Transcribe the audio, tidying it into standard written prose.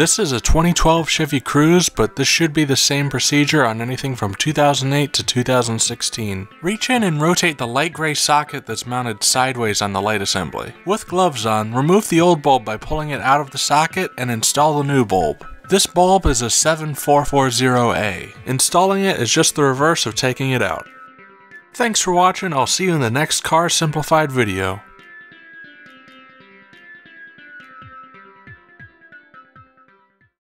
This is a 2012 Chevy Cruze, but this should be the same procedure on anything from 2008 to 2016. Reach in and rotate the light gray socket that's mounted sideways on the light assembly. With gloves on, remove the old bulb by pulling it out of the socket and install the new bulb. This bulb is a 7440A. Installing it is just the reverse of taking it out. Thanks for watching. I'll see you in the next Cars Simplified video.